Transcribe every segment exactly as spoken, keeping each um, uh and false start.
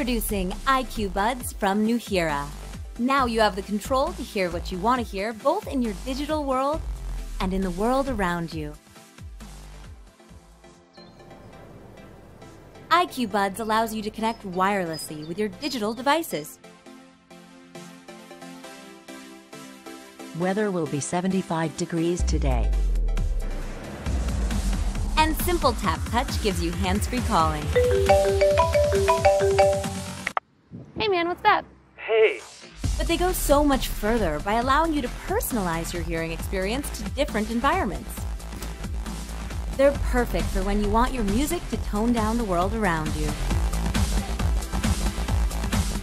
Introducing I Q Buds from Nuheara. Now you have the control to hear what you want to hear, both in your digital world and in the world around you. I Q Buds allows you to connect wirelessly with your digital devices. Weather will be seventy-five degrees today. And simple tap touch gives you hands-free calling. Hey man, what's up? Hey. But they go so much further by allowing you to personalize your hearing experience to different environments. They're perfect for when you want your music to tone down the world around you.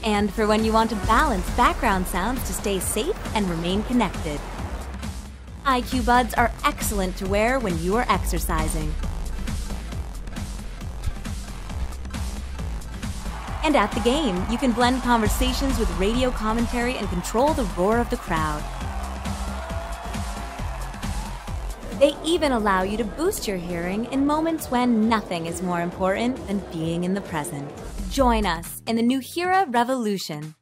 And for when you want to balance background sounds to stay safe and remain connected. I Q Buds are excellent to wear when you are exercising. And at the game, you can blend conversations with radio commentary and control the roar of the crowd. They even allow you to boost your hearing in moments when nothing is more important than being in the present. Join us in the Nuheara revolution.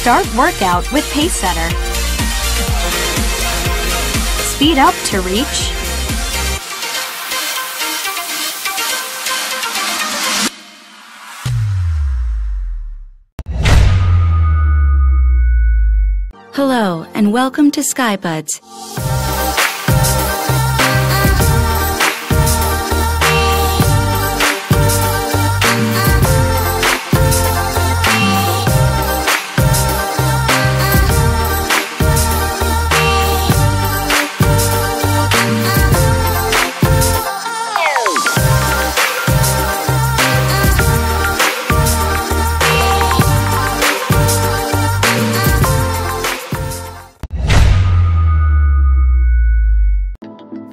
Start workout with Pace Setter. Speed up to reach. Hello and welcome to SkyBuds.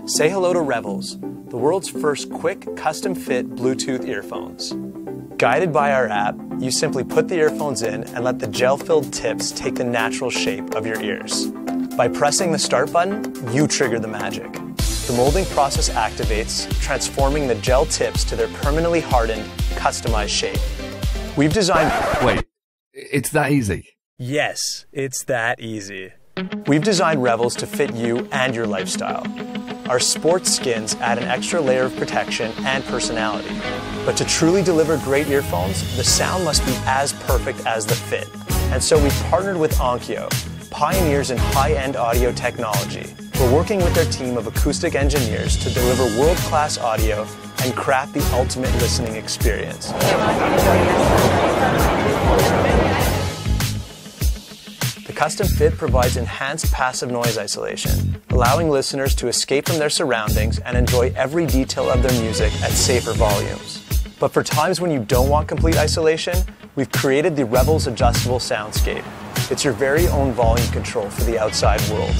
Say hello to Revels, the world's first quick, custom-fit Bluetooth earphones. Guided by our app, you simply put the earphones in and let the gel-filled tips take the natural shape of your ears. By pressing the start button, you trigger the magic. The molding process activates, transforming the gel tips to their permanently hardened, customized shape. We've designed... Wait, it's that easy? Yes, it's that easy. We've designed Revels to fit you and your lifestyle. Our sports skins add an extra layer of protection and personality. But to truly deliver great earphones, the sound must be as perfect as the fit. And so we've partnered with Onkyo, pioneers in high-end audio technology. We're working with their team of acoustic engineers to deliver world-class audio and craft the ultimate listening experience. Custom Fit provides enhanced passive noise isolation, allowing listeners to escape from their surroundings and enjoy every detail of their music at safer volumes. But for times when you don't want complete isolation, we've created the Revels Adjustable Soundscape. It's your very own volume control for the outside world.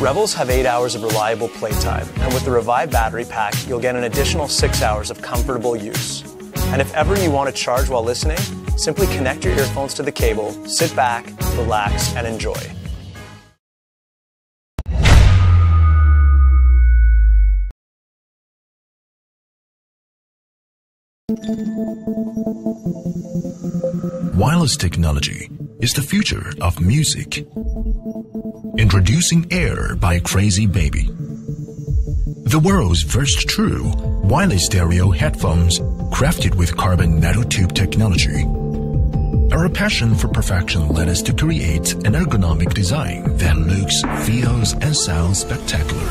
Revels have eight hours of reliable playtime, and with the Revive battery pack, you'll get an additional six hours of comfortable use. And if ever you want to charge while listening, simply connect your earphones to the cable, sit back, relax, and enjoy. Wireless technology is the future of music. Introducing Air by Crazy Baby. The world's first true wireless stereo headphones crafted with carbon nanotube technology. Our passion for perfection led us to create an ergonomic design that looks, feels, and sounds spectacular.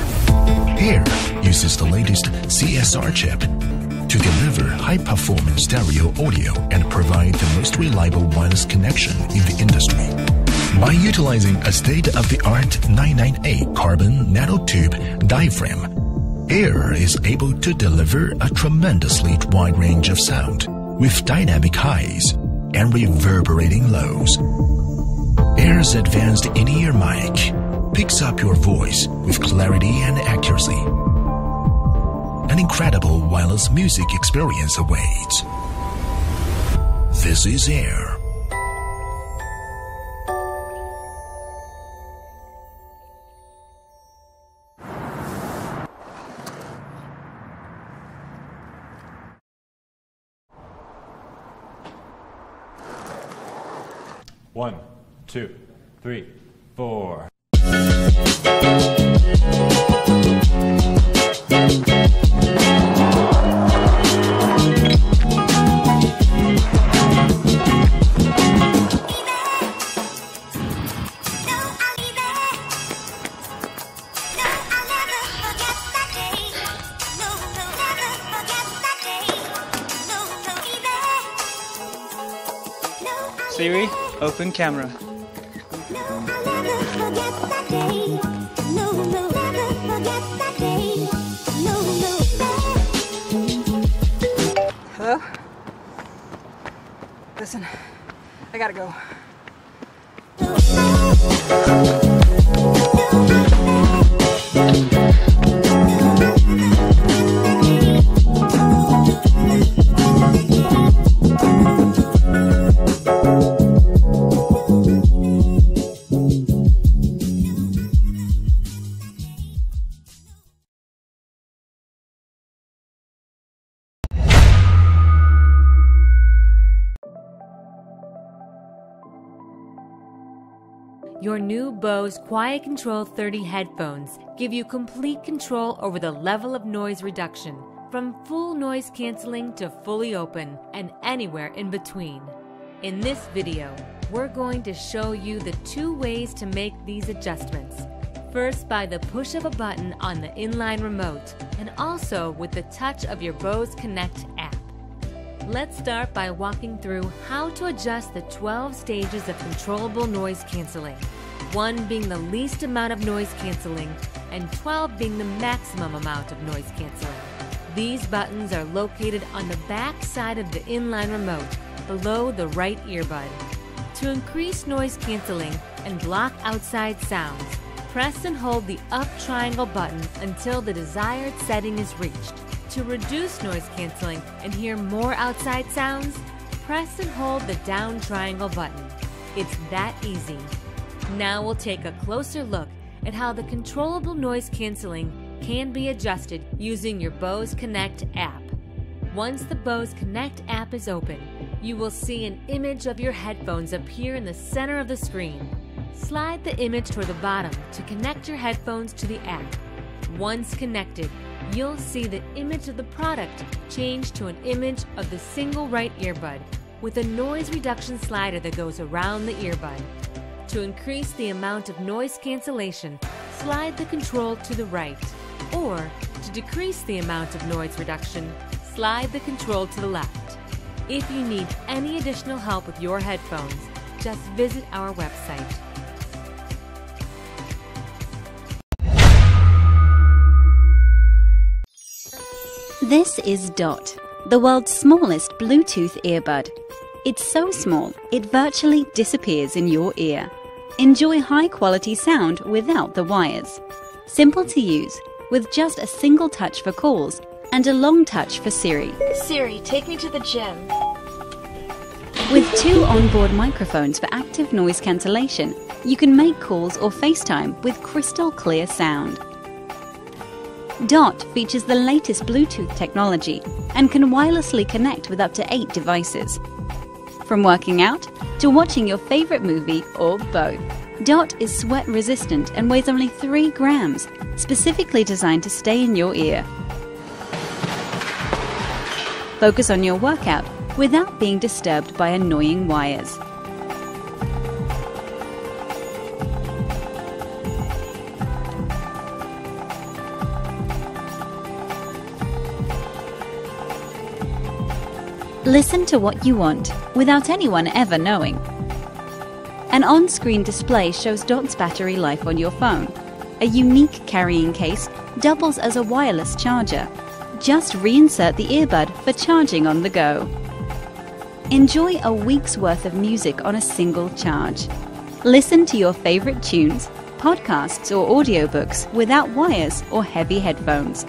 Air uses the latest C S R chip to deliver high-performance stereo audio and provide the most reliable wireless connection in the industry. By utilizing a state-of-the-art nine ninety-eight carbon nanotube diaphragm, Air is able to deliver a tremendously wide range of sound with dynamic highs and reverberating lows. Air's advanced in-ear mic picks up your voice with clarity and accuracy. An incredible wireless music experience awaits. This is Air. One, two, three, four. Siri, open camera. Hello? Listen, I gotta go. Your new Bose QuietControl thirty headphones give you complete control over the level of noise reduction, from full noise cancelling to fully open, and anywhere in between. In this video, we're going to show you the two ways to make these adjustments. First, by the push of a button on the inline remote, and also with the touch of your Bose Connect app. Let's start by walking through how to adjust the twelve stages of controllable noise cancelling. One being the least amount of noise cancelling and twelve being the maximum amount of noise cancelling. These buttons are located on the back side of the inline remote, below the right earbud. To increase noise cancelling and block outside sounds, press and hold the up triangle button until the desired setting is reached. To reduce noise cancelling and hear more outside sounds, press and hold the down triangle button. It's that easy. Now we'll take a closer look at how the controllable noise cancelling can be adjusted using your Bose Connect app. Once the Bose Connect app is open, you will see an image of your headphones appear in the center of the screen. Slide the image toward the bottom to connect your headphones to the app. Once connected, you'll see the image of the product change to an image of the single right earbud with a noise reduction slider that goes around the earbud. To increase the amount of noise cancellation, slide the control to the right, or to decrease the amount of noise reduction, slide the control to the left. If you need any additional help with your headphones, just visit our website. This is Dot, the world's smallest Bluetooth earbud. It's so small, it virtually disappears in your ear. Enjoy high-quality sound without the wires. Simple to use, with just a single touch for calls and a long touch for Siri. Siri, take me to the gym. With two onboard microphones for active noise cancellation, you can make calls or FaceTime with crystal clear sound. Dot features the latest Bluetooth technology and can wirelessly connect with up to eight devices. From working out to watching your favorite movie or both. Dot is sweat resistant and weighs only three grams, specifically designed to stay in your ear. Focus on your workout without being disturbed by annoying wires. Listen to what you want, without anyone ever knowing. An on-screen display shows Dot's battery life on your phone. A unique carrying case doubles as a wireless charger. Just reinsert the earbud for charging on the go. Enjoy a week's worth of music on a single charge. Listen to your favorite tunes, podcasts or audiobooks without wires or heavy headphones.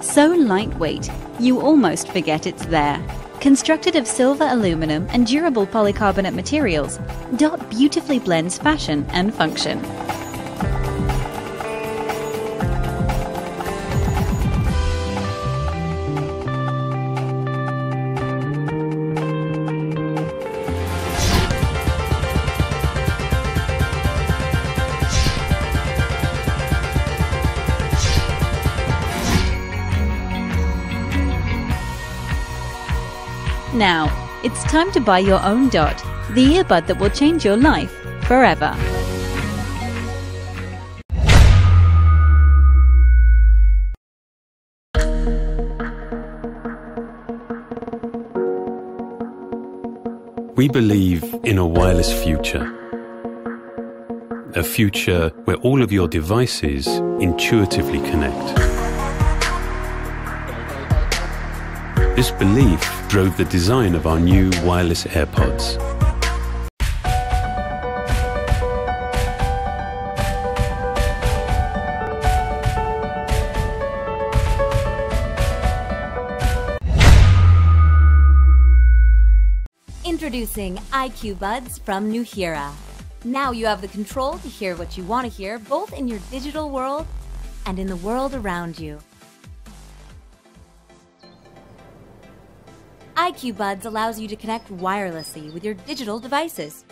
So lightweight, you almost forget it's there. Constructed of silver, aluminum and durable polycarbonate materials, Dot beautifully blends fashion and function. Now, it's time to buy your own Dot, the earbud that will change your life forever. We believe in a wireless future. A future where all of your devices intuitively connect. This belief drove the design of our new wireless AirPods. Introducing I Q Buds from Nuheara. Now you have the control to hear what you want to hear, both in your digital world and in the world around you. I Q Buds allows you to connect wirelessly with your digital devices.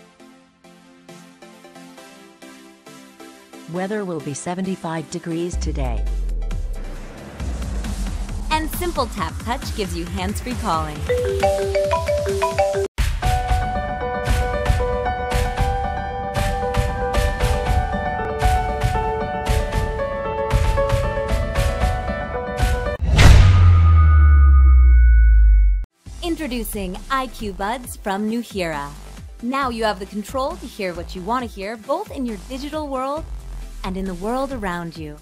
Weather will be seventy-five degrees today. And simple tap touch gives you hands-free calling. Introducing I Q Buds from Nuheara. Now you have the control to hear what you want to hear, both in your digital world and in the world around you.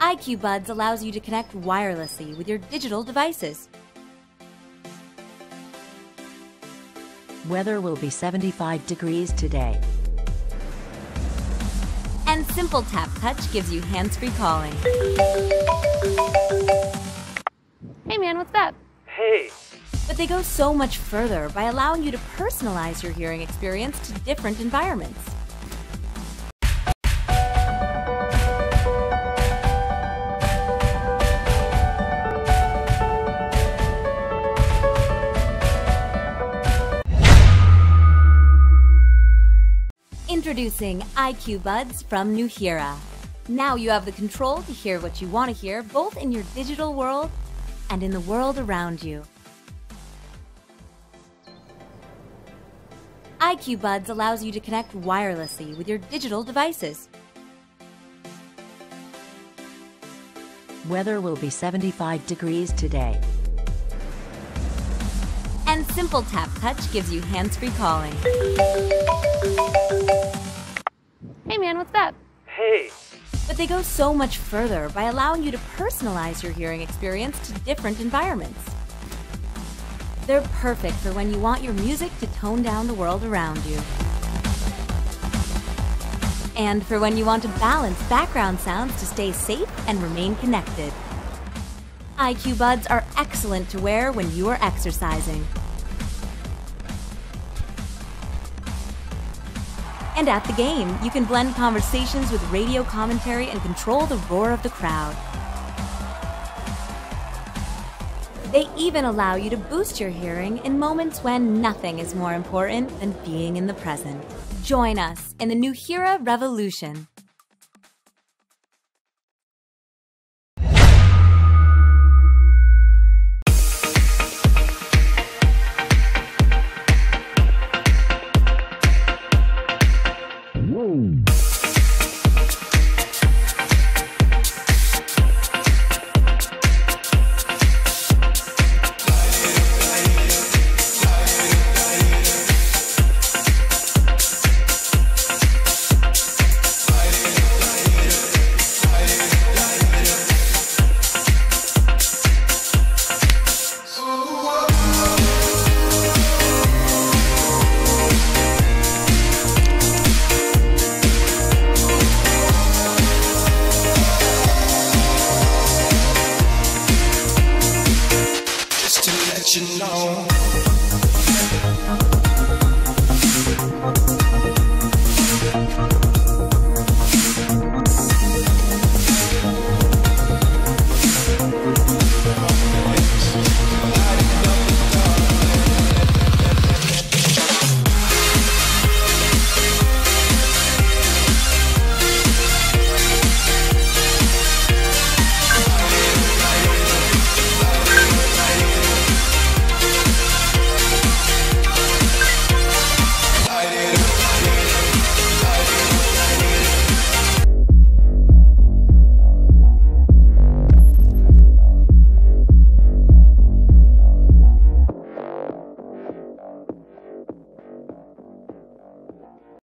I Q Buds allows you to connect wirelessly with your digital devices. Weather will be seventy-five degrees today. And simple tap touch gives you hands-free calling. Hey man, what's up? Hey! But they go so much further by allowing you to personalize your hearing experience to different environments. Introducing I Q Buds from Nuheara. Now you have the control to hear what you want to hear, both in your digital world and in the world around you. I Q Buds allows you to connect wirelessly with your digital devices. Weather will be seventy-five degrees today. And simple tap touch gives you hands-free calling. Hey man, what's up? Hey! But they go so much further by allowing you to personalize your hearing experience to different environments. They're perfect for when you want your music to tone down the world around you. and for when you want to balance background sounds to stay safe and remain connected. I Q Buds are excellent to wear when you are exercising. And at the game, you can blend conversations with radio commentary and control the roar of the crowd. They even allow you to boost your hearing in moments when nothing is more important than being in the present. Join us in the Nuheara revolution. You know.